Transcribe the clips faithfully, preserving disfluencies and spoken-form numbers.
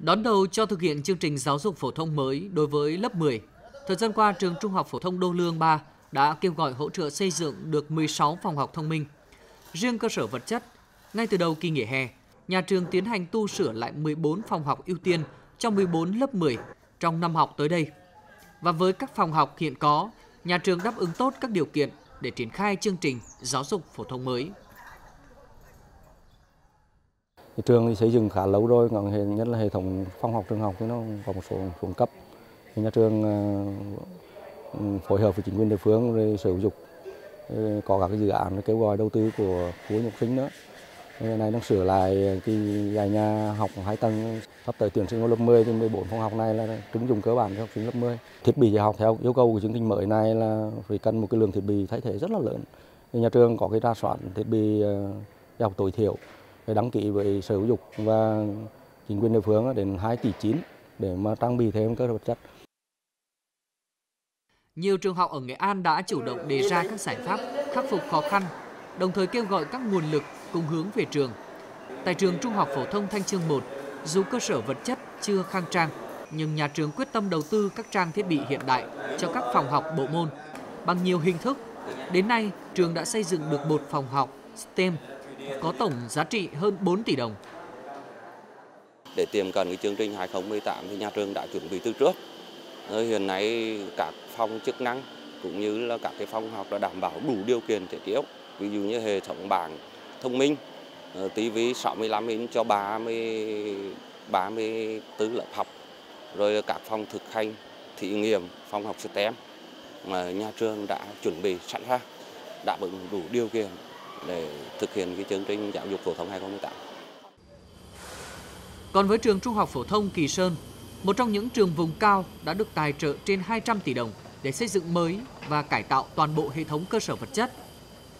Đón đầu cho thực hiện chương trình giáo dục phổ thông mới đối với lớp mười, thời gian qua trường Trung học phổ thông Đô Lương ba đã kêu gọi hỗ trợ xây dựng được mười sáu phòng học thông minh. Riêng cơ sở vật chất, ngay từ đầu kỳ nghỉ hè, nhà trường tiến hành tu sửa lại mười bốn phòng học ưu tiên cho mười bốn lớp mười trong năm học tới đây. Và với các phòng học hiện có, nhà trường đáp ứng tốt các điều kiện để triển khai chương trình giáo dục phổ thông mới. Trường thì xây dựng khá lâu rồi, nhất là hệ thống phòng học trường học thì nó có một số xuống cấp. Nhà trường phối hợp với chính quyền địa phương rồi sở dục có các cái dự án kêu gọi đầu tư của khối học sinh nữa. Ngày nay đang sửa lại cái dãy nhà học hai tầng, sắp tới tuyển sinh vào lớp mười thì mười bốn phòng học này là trứng dùng cơ bản cho học sinh lớp mười. Thiết bị dạy học theo yêu cầu của chương trình mới này là phải cần một cái lượng thiết bị thay thế rất là lớn. Nhà trường có cái ra soát thiết bị dạy học tối thiểu, phải đăng ký với sở giáo dục và chính quyền địa phương đến hai tỷ chín để mà trang bị thêm cơ sở vật chất. Nhiều trường học ở Nghệ An đã chủ động đề ra các giải pháp khắc phục khó khăn, đồng thời kêu gọi các nguồn lực cùng hướng về trường. Tại trường Trung học phổ thông Thanh Chương một, dù cơ sở vật chất chưa khang trang, nhưng nhà trường quyết tâm đầu tư các trang thiết bị hiện đại cho các phòng học bộ môn bằng nhiều hình thức. Đến nay, trường đã xây dựng được một phòng học STEM có tổng giá trị hơn bốn tỷ đồng. Để tiềm cận cái chương trình hai không một tám thì nhà trường đã chuẩn bị từ trước. Hiện nay các phòng chức năng cũng như là các cái phòng học đã đảm bảo đủ điều kiện thiết yếu. Ví dụ như hệ thống bảng thông minh, tivi sáu mươi lăm inch cho ba mươi, ba mươi tư lớp học, rồi các phòng thực hành, thí nghiệm, phòng học STEM mà nhà trường đã chuẩn bị sẵn sàng, đáp ứng đủ điều kiện để thực hiện cái chương trình giáo dục phổ thông hai không một tám. Còn với trường Trung học phổ thông Kỳ Sơn, một trong những trường vùng cao đã được tài trợ trên hai trăm tỷ đồng để xây dựng mới và cải tạo toàn bộ hệ thống cơ sở vật chất.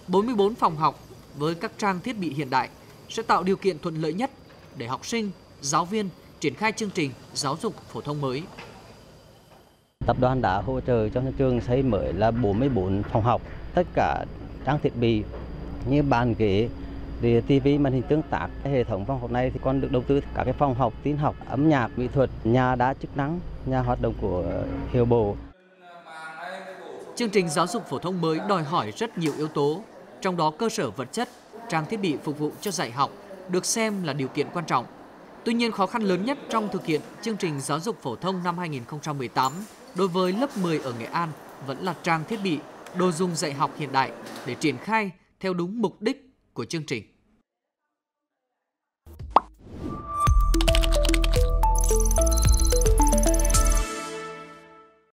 bốn mươi bốn phòng học với các trang thiết bị hiện đại sẽ tạo điều kiện thuận lợi nhất để học sinh, giáo viên triển khai chương trình giáo dục phổ thông mới. Tập đoàn đã hỗ trợ cho nhà trường xây mới là bốn mươi bốn phòng học, tất cả trang thiết bị như bàn ghế, ti vi, màn hình tương tác. Hệ thống phòng học này thì còn được đầu tư các cái phòng học tin học, âm nhạc, mỹ thuật, nhà đá chức năng, nhà hoạt động của hiệu bộ. Chương trình giáo dục phổ thông mới đòi hỏi rất nhiều yếu tố, trong đó cơ sở vật chất, trang thiết bị phục vụ cho dạy học được xem là điều kiện quan trọng. Tuy nhiên, khó khăn lớn nhất trong thực hiện chương trình giáo dục phổ thông năm hai không một tám đối với lớp mười ở Nghệ An vẫn là trang thiết bị, đồ dùng dạy học hiện đại để triển khai theo đúng mục đích của chương trình.